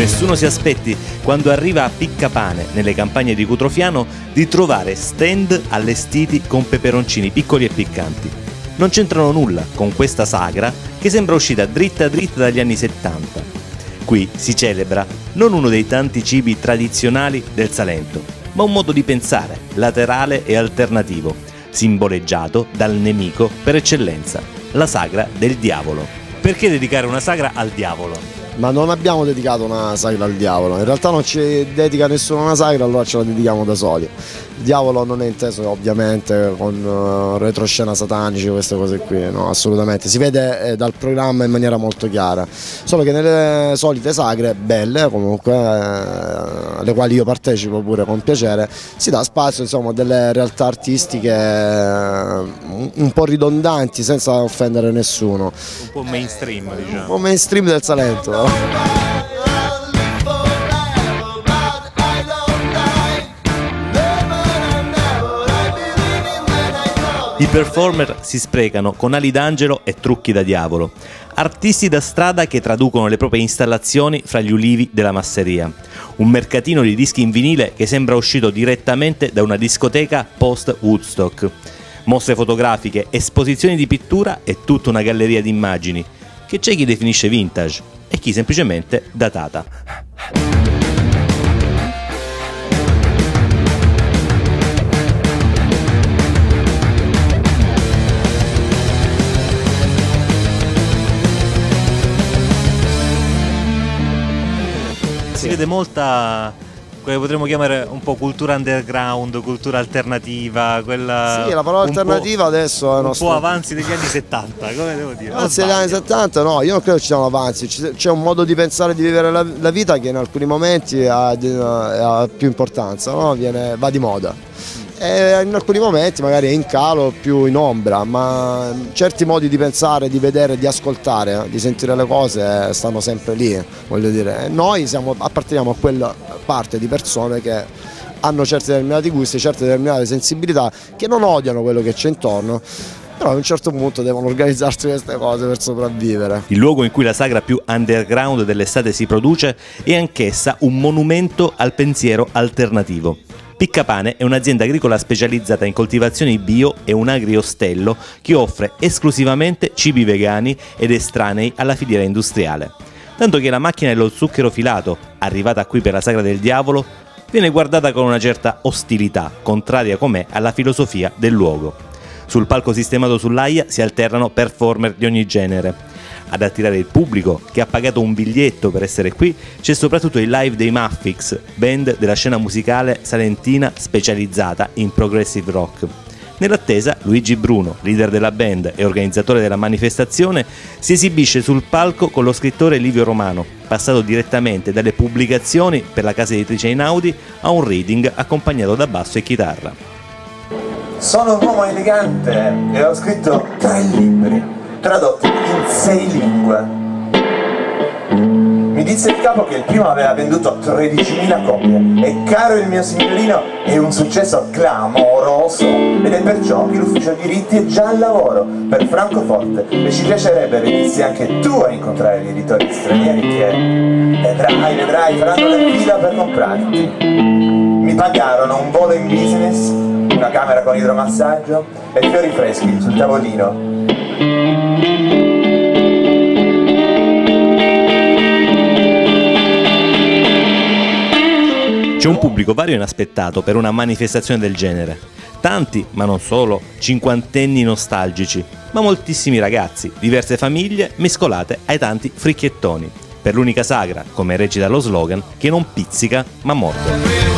Nessuno si aspetti, quando arriva a Piccapane, nelle campagne di Cutrofiano, di trovare stand allestiti con peperoncini piccoli e piccanti. Non c'entrano nulla con questa sagra che sembra uscita dritta dritta dagli anni 70. Qui si celebra non uno dei tanti cibi tradizionali del Salento, ma un modo di pensare laterale e alternativo, simboleggiato dal nemico per eccellenza, la Sagra del Diavolo. Perché dedicare una sagra al diavolo? Ma non abbiamo dedicato una sagra al diavolo, in realtà non ci dedica nessuno una sagra, allora ce la dedichiamo da soli. Il diavolo non è inteso ovviamente con retroscena satanici, queste cose qui, no, assolutamente. Si vede dal programma in maniera molto chiara, solo che nelle solite sagre, belle comunque, alle quali io partecipo pure con piacere, si dà spazio insomma a delle realtà artistiche un po' ridondanti, senza offendere nessuno. Un po' mainstream, diciamo. Un po' mainstream del Salento. I performer si sprecano con ali d'angelo e trucchi da diavolo, artisti da strada che traducono le proprie installazioni fra gli ulivi della masseria, un mercatino di dischi in vinile che sembra uscito direttamente da una discoteca post Woodstock, mostre fotografiche, esposizioni di pittura e tutta una galleria di immagini che c'è chi definisce vintage e chi semplicemente datata. Si vede molta, quella che potremmo chiamare un po' cultura underground, cultura alternativa, quella... Sì, la parola alternativa adesso è un po' avanzi degli anni 70, come devo dire? Avanzi degli anni 70 no, io non credo ci siano avanzi, c'è un modo di pensare, di vivere la vita che in alcuni momenti ha più importanza, no? Va di moda. E in alcuni momenti magari è in calo, più in ombra, ma certi modi di pensare, di vedere, di ascoltare, di sentire le cose stanno sempre lì, voglio dire. Noi apparteniamo a quella parte di persone che hanno certi determinati gusti, certe determinate sensibilità, che non odiano quello che c'è intorno, però a un certo punto devono organizzarsi queste cose per sopravvivere. Il luogo in cui la sagra più underground dell'estate si produce è anch'essa un monumento al pensiero alternativo. Piccapane è un'azienda agricola specializzata in coltivazioni bio e un agriostello che offre esclusivamente cibi vegani ed estranei alla filiera industriale. Tanto che la macchina dello zucchero filato, arrivata qui per la Sagra del Diavolo, viene guardata con una certa ostilità, contraria com'è alla filosofia del luogo. Sul palco sistemato sull'aia si alternano performer di ogni genere. Ad attirare il pubblico, che ha pagato un biglietto per essere qui, c'è soprattutto il live dei Maffics, band della scena musicale salentina specializzata in progressive rock. Nell'attesa, Luigi Bruno, leader della band e organizzatore della manifestazione, si esibisce sul palco con lo scrittore Livio Romano, passato direttamente dalle pubblicazioni per la casa editrice Inaudi a un reading accompagnato da basso e chitarra. Sono un uomo elegante e ho scritto 3 libri. Tradotti in 6 lingue. Mi disse il capo che il primo aveva venduto 13.000 copie e Caro il mio signorino è un successo clamoroso ed è perciò che l'ufficio diritti è già al lavoro per Francoforte e ci piacerebbe venissi anche tu a incontrare gli editori stranieri che vedrai faranno la fila per comprarti. Mi pagarono un volo in business, una camera con idromassaggio e fiori freschi sul tavolino. C'è un pubblico vario e inaspettato per una manifestazione del genere. Tanti, ma non solo, cinquantenni nostalgici, ma moltissimi ragazzi, diverse famiglie mescolate ai tanti fricchettoni. Per l'unica sagra, come recita lo slogan, che non pizzica ma morde.